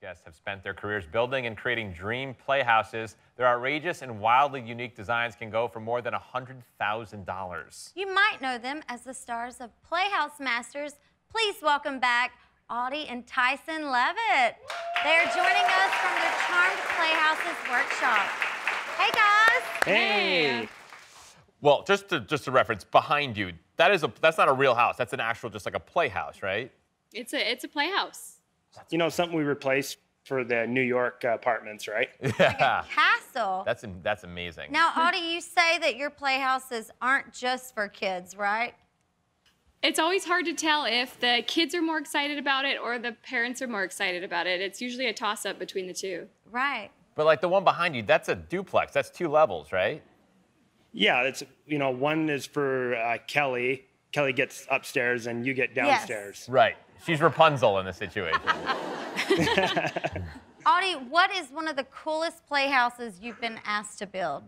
Next guests have spent their careers building and creating dream playhouses. Their outrageous and wildly unique designs can go for more than $100,000. You might know them as the stars of Playhouse Masters. Please welcome back Audie and Tyson Levitt. They're joining us from the Charmed Playhouses workshop. Hey, guys. Hey. Well, just to reference, behind you, that's not a real house. That's an actual, just like a playhouse, right? It's a playhouse. You know, something we replaced for the New York apartments, right? Yeah. Like a castle. That's amazing. Now, Audie, you say that your playhouses aren't just for kids, right? It's always hard to tell if the kids are more excited about it or the parents are more excited about it. It's usually a toss-up between the two. Right. But like the one behind you, that's a duplex. That's 2 levels, right? Yeah, it's, you know, one is for Kelly. Kelly gets upstairs and you get downstairs. Yes. Right. She's Rapunzel in this situation. Audie, what is one of the coolest playhouses you've been asked to build?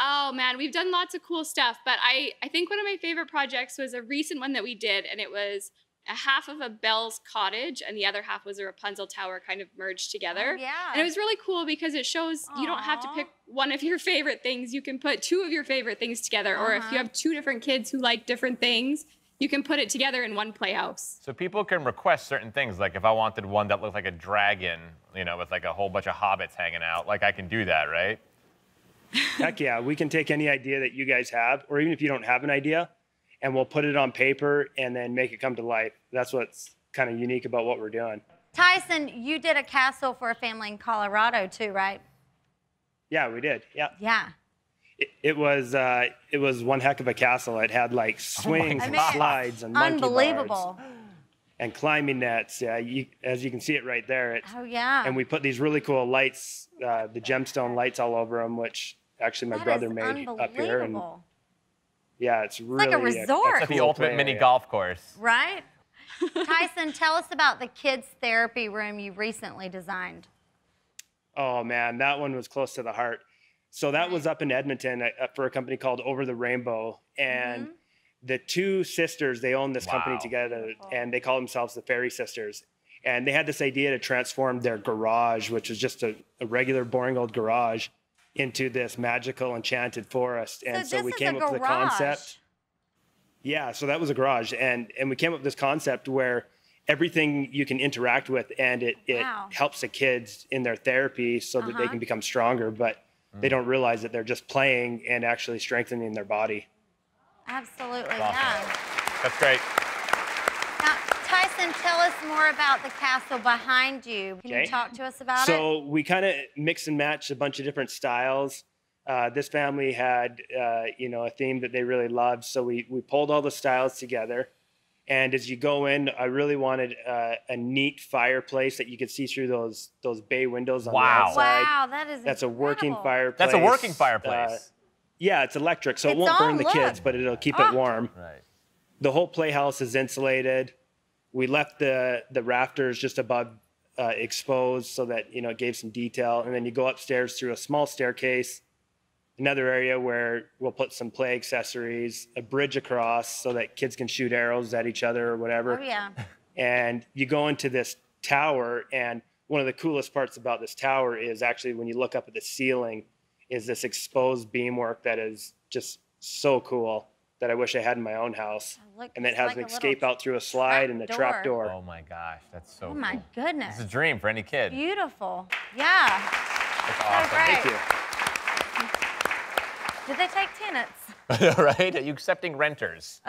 Oh, man, we've done lots of cool stuff, but I think one of my favorite projects was a recent one that we did, and it was a half of a Belle's cottage, and the other half was a Rapunzel tower kind of merged together. Oh, yeah. And it was really cool because it shows you don't have to pick one of your favorite things. You can put 2 of your favorite things together, or if you have 2 different kids who like different things, you can put it together in one playhouse. So people can request certain things, like if I wanted one that looked like a dragon, you know, with like a whole bunch of hobbits hanging out, like I can do that, right? Heck yeah, we can take any idea that you guys have, or even if you don't have an idea, and we'll put it on paper and then make it come to life. That's what's kind of unique about what we're doing. Tyson, you did a castle for a family in Colorado too, right? Yeah, we did, yeah. Yeah. It was one heck of a castle. It had like swings and slides and monkey bars and climbing nets. Yeah, as you can see it right there. Oh yeah. And we put these really cool lights, the gemstone lights all over them, which actually my brother made up here. And yeah, it's really like a resort. It's like the ultimate mini golf course. Right. Tyson, tell us about the kids therapy room you recently designed. Oh man, that one was close to the heart. So that was up in Edmonton for a company called Over the Rainbow. And the 2 sisters, they owned this company together, and they call themselves the Fairy Sisters. And they had this idea to transform their garage, which was just a regular, boring old garage, into this magical, enchanted forest. And so we came up with the concept. Yeah, so that was a garage. And we came up with this concept where everything you can interact with, and it helps the kids in their therapy so that they can become stronger. But they don't realize that they're just playing and actually strengthening their body. Absolutely, yeah. That's great. Now, Tyson, tell us more about the castle behind you. Can you talk to us about it? So we kind of mix and match a bunch of different styles. This family had, you know, a theme that they really loved, so we pulled all the styles together. And as you go in, I really wanted a neat fireplace that you could see through those bay windows on the outside. Wow, that is That's incredible. A working fireplace. That's a working fireplace. Yeah, it's electric, so it won't burn the kids, but it'll keep it warm. Right. The whole playhouse is insulated. We left the rafters just above exposed so that, you know, it gave some detail. And then you go upstairs through a small staircase, another area where we'll put some play accessories, a bridge across so that kids can shoot arrows at each other or whatever. Oh, yeah. And you go into this tower, and one of the coolest parts about this tower is actually when you look up at the ceiling is this exposed beamwork that is just so cool that I wish I had in my own house. And it has like an escape out through a slide and a trap door. Oh, my gosh. That's so cool. Oh, my goodness. It's a dream for any kid. Beautiful. Yeah. That's awesome. So great. Thank you. Did they take tenants? Right? Are you accepting renters?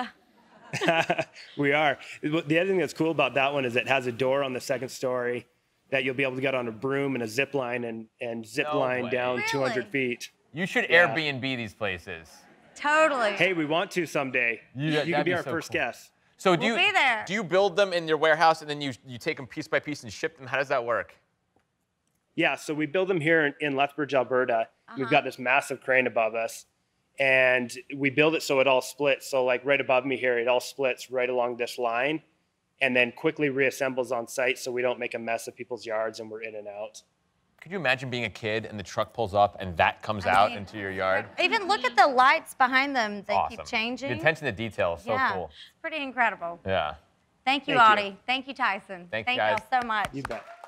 We are. The other thing that's cool about that one is it has a door on the 2nd story that you'll be able to get on a broom and a zip line and zip line down 200 feet. You should Airbnb these places. Totally. Hey, we want to someday. You can be our first guest. So do you be there. Do you build them in your warehouse and then you take them piece by piece and ship them? How does that work? Yeah, so we build them here in Lethbridge, Alberta. We've got this massive crane above us, and we build it so it all splits. So like right above me here, it all splits right along this line and then quickly reassembles on site so we don't make a mess of people's yards and we're in and out. Could you imagine being a kid and the truck pulls up and that comes out into your yard? Even look at the lights behind them. They keep changing. The attention to detail is so cool. It's pretty incredible. Yeah. Thank you, Audie. Thank you, Tyson. Thank you guys so much. You bet.